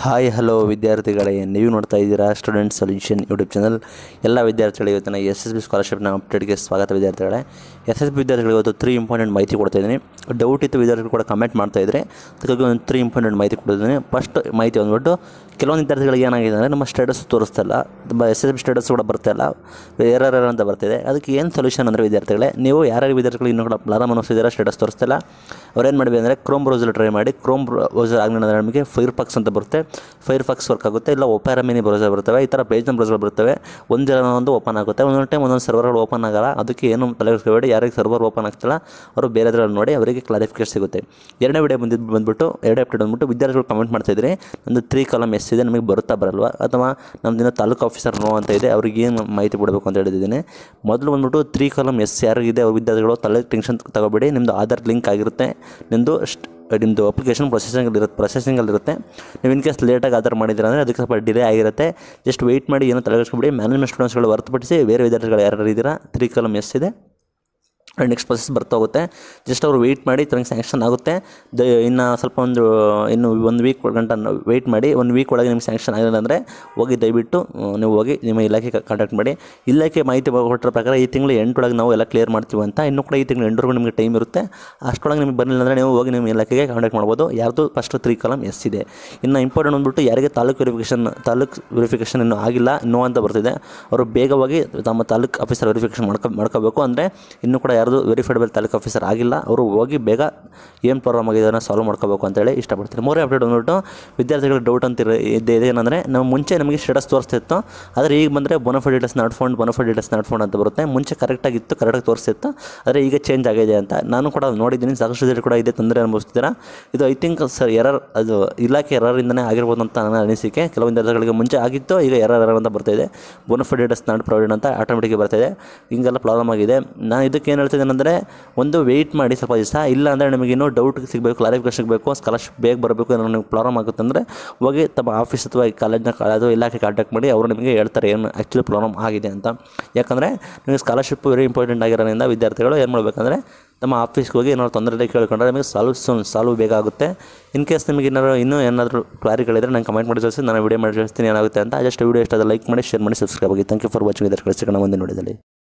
Hi hello ವಿದ್ಯಾರ್ಥಿಗಳೇ, ನೀವು ನೋಡ್ತಾ ಇದ್ದೀರಾ ಸ್ಟೂಡೆಂಟ್ ಸೊಲ್ಯೂಷನ್ ಯೂಟ್ಯೂಬ್ ಚಾನಲ್. ಎಲ್ಲ ವಿದ್ಯಾರ್ಥಿಗಳಿಗೆ ಇವತ್ತಿನ ಎಸ್ ಎಸ್ ಬಿ ಸ್ಕಾಲರ್ಶಿಪ್ನ ಅಪ್ಡೇಟ್ಗೆ ಸ್ವಾಗತ ವಿದ್ಯಾರ್ಥಿಗಳೇ. ಎಸ್ ಎಸ್ ಬಿ ವಿದ್ಯಾರ್ಥಿಗಳಿಗೆ ಇವತ್ತು 3 ಇಂಪಾರ್ಟೆಂಟ್ ಮಾಹಿತಿ ಕೊಡ್ತಾಯಿದ್ದೀನಿ. ಡೌಟ್ ಇತ್ತು ವಿದ್ಯಾರ್ಥಿಗಳು ಕೂಡ ಕಮೆಂಟ್ ಮಾಡ್ತಾಯಿದ್ರೆ ಅದಕ್ಕಾಗಿ ಒಂದು 3 ಇಂಪಾರ್ಟೆಂಟ್ ಮಾಹಿತಿ ಕೊಡ್ತಿದ್ದೀನಿ. ಫಸ್ಟ್ ಮಾಹಿತಿ ಅಂದ್ಬಿಟ್ಟು, ಕೆಲವೊಂದು ವಿದ್ಯಾರ್ಥಿಗಳಿಗೆ ಏನಾಗಿದೆ ಅಂದರೆ ನಮ್ಮ ಸ್ಟೇಟಸ್ ತೋರಿಸ್ತಲ್ಲ, ಎಸ್ ಎಸ್ ಬಿ ಸ್ಟೇಟಸ್ ಕೂಡ ಬರ್ತಾಯಿಲ್ಲ, ಎರರ್ ಅಂತ ಬರ್ತಿದೆ. ಅದಕ್ಕೆ ಏನು ಸೊಲ್ಯೂಷನ್ ಅಂದರೆ ವಿದ್ಯಾರ್ಥಿಗಳೇ, ನೀವು ಯಾರ್ಯಾರು ವಿದ್ಯಾರ್ಥಿಗಳು ಇನ್ನೂ ಕೂಡ ಲಾಭ ಅನ್ನಿಸ್ತಿದ್ದೀರಾ ಸ್ಟೇಟಸ್ ತೋರಿಸ್ತಿಲ್ಲ, ಅವ್ರೇನು ಮಾಡಬೇಕು ಅಂದರೆ ಕ್ರೋಮ್ ಬ್ರೌಸರ್ ಟ್ರೈ ಮಾಡಿ. ಕ್ರೋಮ್ ಬ್ರೌಸರ್ ಆಗಲಿಲ್ಲ ನಮಗೆ ಫೈರ್ ಫಾಕ್ಸ್ ಅಂತ ಬರುತ್ತೆ, ಫೈರ್ ಫಾಕ್ಸ್ ವರ್ಕ್ ಆಗುತ್ತೆ. ಇಲ್ಲ ಒಪೆರಾ ಮಿನಿ ಬ್ರೌಸರ್ ಬರ್ತವೆ, ಈ ಥರ ಪೇಜ್ನ ಬ್ರೌಸರ್ ಬರ್ತವೆ. ಒಂದು ಓಪನ್ ಆಗುತ್ತೆ, ಒಂದೊಂದು ಟೈಮ್ ಒಂದೊಂದು ಸರ್ವರ್ಗಳು ಓಪನ್ ಆಗಲ್ಲ. ಅದಕ್ಕೆ ಏನು ತಲೆಗಿಸ್ಕೋಬೇಡಿ, ಯಾರಿಗೆ ಸರ್ವರ್ ಓಪನ್ ಆಗ್ತಿಲ್ಲ ಅವರು ಬೇರೆದ್ರಲ್ಲಿ ನೋಡಿ ಅವರಿಗೆ ಕ್ಲಾರಿಫಿಕೇಶನ್ ಸಿಗುತ್ತೆ. ಎರಡನೇ ವಿಡಿಯೋ ಬಂದ್ಬಿಟ್ಟು ಎರಡೇ ಅಪ್ಡೇಟ್ ಬಂದ್ಬಿಟ್ಟು ವಿದ್ಯಾರ್ಥಿಗಳು ಕಮೆಂಟ್ ಮಾಡ್ತಾಯಿದ್ರೆ ನಂದು 3 ಕಾಲಮ್ ಎಸ್ ಇದೆ, ನಮಗೆ ಬರುತ್ತಾ ಬರಲ್ವಾ, ಅಥವಾ ನಮ್ಮದಿನ ತಾಲೂಕು ಆಫೀಸರ್ ನೋ ಅಂತ ಇದೆ, ಅವ್ರಿಗೆ ಏನು ಮಾಹಿತಿ ಕೊಡಬೇಕು ಅಂತ ಹೇಳಿದ್ದೀನಿ. ಮೊದಲು ಬಂದ್ಬಿಟ್ಟು 3 ಕಾಲಮ್ ಎಸ್ ಯಾರಿಗಿದೆ ಅವ್ರ ವಿದ್ಯಾರ್ಥಿಗಳು ತಲೆ ಟೆನ್ಷನ್ ತಗೋಬೇಡಿ. ನಿಮ್ಮದು ಆಧಾರ್ ಲಿಂಕ್ ಆಗಿರುತ್ತೆ, ನಿಮ್ಮದು ಅಪ್ಲಿಕೇಶನ್ ಪ್ರೊಸೆಸಿಂಗಲ್ಲಿರುತ್ತೆ. ನೀವು ಇನ್ ಕೇಸ್ ಲೇಟಾಗಿ ಆಧಾರ್ ಮಾಡಿದ್ರೆ ಅಂದರೆ ಅದಕ್ಕೆ ಸ್ವಲ್ಪ ಡಿಲೇ ಆಗಿರುತ್ತೆ. ಜಸ್ಟ್ ವೆಯ್ಟ್ ಮಾಡಿ, ಏನೋ ತಲೆಗಿಸ್ಕೊಬಿಡಿ. ಮ್ಯಾನೇಜ್ಮೆಂಟ್ ಸ್ಟೂಡೆಂಟ್ಸ್ಗಳು ಹೊರತುಪಡಿಸಿ ಬೇರೆ ವಿದ್ಯಾರ್ಥಿಗಳು ಯಾರು ಇದ್ದೀರಾ 3 ಕಾಲಮ್ ಎಸ್ ಇದೆ, ನೆಕ್ಸ್ಟ್ ಪ್ರೊಸೆಸ್ ಬರ್ತಾ ಹೋಗುತ್ತೆ. ಜಸ್ಟ್ ಅವರು ವೆಯ್ಟ್ ಮಾಡಿ, ತನಗೆ ಸ್ಯಾಂಕ್ಷನ್ ಆಗುತ್ತೆ. ಇನ್ನು ಸ್ವಲ್ಪ ಇನ್ನು ಒಂದು ವೀಕ್ ಗಂಟ ವೆಯ್ಟ್ ಮಾಡಿ. 1 ವೀಕ್ ಒಳಗೆ ನಿಮ್ಗೆ ಸ್ಯಾಂಕ್ಷನ್ ಆಗಿಲ್ಲ ಅಂದರೆ ಹೋಗಿ ದಯವಿಟ್ಟು ನೀವು ಹೋಗಿ ನಿಮ್ಮ ಇಲಾಖೆ ಕಾಂಟ್ಯಾಕ್ಟ್ ಮಾಡಿ. ಇಲಾಖೆ ಮಾಹಿತಿ ಕೊಟ್ಟಿರೋ ಪ್ರಕಾರ ಈ ತಿಂಗಳು ಎಂಟೊಳಗೆ ನಾವು ಎಲ್ಲ ಕ್ಲಿಯರ್ ಮಾಡ್ತೀವಿ ಅಂತ. ಇನ್ನೂ ಕೂಡ ಈ ತಿಂಗಳು ಎಂಟರವರೆಗೂ ನಿಮಗೆ ಟೈಮ್ ಇರುತ್ತೆ. ಅಷ್ಟೊಳಗೆ ನಿಮಗೆ ಬರಲಿಲ್ಲ ಅಂದರೆ ನೀವು ಹೋಗಿ ನಿಮ್ಮ ಇಲಾಖೆಗೆ ಕಾಂಟ್ಯಾಕ್ಟ್ ಮಾಡ್ಬೋದು. ಯಾರ್ದು ಫಸ್ಟ್ 3 ಕಾಲಮ್ ಎಸ್ ಇದೆ. ಇನ್ನು ಇಂಪಾರ್ಟೆಂಟ್ ಬಂದುಬಿಟ್ಟು, ಯಾರಿಗೆ ತಾಲೂಕು ವೆರಿಫಿಕೇಷನ್ ಇನ್ನೂ ಆಗಿಲ್ಲ, ನೋ ಅಂತ ಬರ್ತಿದೆ, ಅವರು ಬೇಗ ಹೋಗಿ ತಮ್ಮ ತಾಲೂಕು ಆಫೀಸರ್ ವೆರಿಫಿಕೇಷನ್ ಮಾಡ್ಕೋಬೇಕು. ಅಂದರೆ ಇನ್ನೂ ಕೂಡ ಯಾರ್ದು ವೆರಿಫೈಡ್ ಬೈ ತಾಲೂಕು ಆಫೀಸರ್ ಆಗಿಲ್ಲ ಅವರು ಹೋಗಿ ಬೇಗ ಏನು ಪ್ರಾಬ್ಲಮ್ ಆಗಿದೆ ಅದನ್ನು ಸಾಲ್ವ್ ಮಾಡ್ಕೋಬೇಕು ಅಂತೇಳಿ ಇಷ್ಟಪಡ್ತೀನಿ. 3 ಅಪ್ಡೇಟ್ ಬಂದ್ಬಿಟ್ಟು, ವಿದ್ಯಾರ್ಥಿಗಳ ಡೌಟ್ ಅಂತ ಇದೆ ಏನಂದರೆ, ನಾವು ಮುಂಚೆ ನಮಗೆ ಸ್ಟೇಟಸ್ ತೋರಿಸ್ತಿತ್ತು, ಆದರೆ ಈಗ ಬಂದರೆ bonafide details not found, bonafide details not found ಅಂತ ಬರುತ್ತೆ. ಮುಂಚೆ ಕರೆಕ್ಟಾಗಿತ್ತು, ಕರೆಕ್ಟಾಗಿ ತೋರಿಸ್ತಿತ್ತು, ಆದರೆ ಈಗ ಚೇಂಜ್ ಆಗಿದೆ ಅಂತ ನಾನು ಕೂಡ ನೋಡಿದ್ದೀನಿ. ಸಾಕಷ್ಟು ರಿಸಲ್ಟ್ ಕೂಡ ಇದೆ, ತೊಂದರೆ ಅನುಭವಿಸ್ತಿದ್ದೀರಾ. ಇದು ಐ ಥಿಂಕ್ ಸರ್ ಎರರ್, ಅದು ಇಲಾಖೆ ಎರರಿಂದನೇ ಆಗಿರ್ಬೋದು ಅಂತ ನನ್ನ ಅನಿಸಿಕೆ. ಕೆಲವು ವಿದ್ಯಾರ್ಥಿಗಳಿಗೆ ಮುಂಚೆ ಆಗಿತ್ತು, ಈಗ ಎರರ್ ಅಂತ ಬರ್ತಾಯಿದೆ. ಬೋನಫೈಡ್ ಡೀಟೇಲ್ಸ್ ನಾಟ್ ಪ್ರೊವೈಡ್ ಅಂತ ಆಟೋಮೆಟಿಕ್ ಬರ್ತಾಯಿದೆ. ಹಿಂಗೆಲ್ಲ ಪ್ರಾಬ್ಲಮ್ ಆಗಿದೆ. ನಾನು ಇದಕ್ಕೆ ಏನು ಹೇಳ್ತಿದ್ದೇನೆಂದರೆ, ಒಂದು ವೆಯ್ಟ್ ಮಾಡಿ ಸ್ವಲ್ಪ ದಿವಸ. ಇಲ್ಲ ಅಂದರೆ ನಿಮಗೆ ಇನ್ನೂ ಡೌಟ್ ಸಿಗಬೇಕು, ಕ್ಲಾರಿಫಿಕೇಶನ್ ಸಿಗಬೇಕು, ಸ್ಕಾಲರ್ಶಿಪ್ ಬೇಗ ಬರಬೇಕು, ನನಗೆ ಪ್ರಾಬ್ಲಮ್ ಆಗುತ್ತೆ ಅಂದರೆ ಹೋಗಿ ತಮ್ಮ ಆಫೀಸ್ ಅಥವಾ ಕಾಲೇಜ್ನ ಅದು ಇಲಾಖೆ ಕಾಂಟ್ಯಾಕ್ಟ್ ಮಾಡಿ. ಅವರು ನಿಮಗೆ ಹೇಳ್ತಾರೆ ಏನು ಆ್ಯಕ್ಚುಲಿ ಪ್ರಾಬ್ಲಮ್ ಆಗಿದೆ ಅಂತ. ಯಾಕಂದರೆ ನಿಮಗೆ ಸ್ಕಾಲರ್ಶಿಪ್ ವೆರಿ ಇಂಪಾರ್ಟೆಂಟ್ ಆಗಿರೋದ್ರಿಂದ ವಿದ್ಯಾರ್ಥಿಗಳು ಏನು ಮಾಡಬೇಕಂದ್ರೆ ನಮ್ಮ ಆಫೀಸ್ಗೆ ಹೋಗಿ ಏನಾದ್ರು ತೊಂದರೆ ಕೇಳ್ಕೊಂಡ್ರೆ ನಿಮಗೆ ಸಾಲ್ವ್ ಬೇಗ ಆಗುತ್ತೆ. ಇನ್ ಕೇಸ್ ನಿಮಗೆ ಇನ್ನೂ ಏನಾದರೂ ಕ್ವಾರಿಗಳಿದ್ದರೆ ನಾನು ಕಮೆಂಟ್ ಮಾಡಿ ತಿಳಿಸಿ, ನಾನು ವೀಡಿಯೋ ಮಾಡಿ ತಿಳಿಸ್ತೀನಿ ಏನಾಗುತ್ತೆ ಅಂತ. ಜಸ್ಟ್ ವೀಡಿಯೋ ಇಷ್ಟ ಆದರೆ ಲೈಕ್ ಮಾಡಿ, ಶೇರ್ ಮಾಡಿ, ಸಬ್ಸ್ಕ್ರೈಬ್ ಆಗಿ. Thank you for watching. ಇದರ ಕಳಿಸಿಕೊಂಡು ಮುಂದೆ ನೋಡಿದಲ್ಲಿ.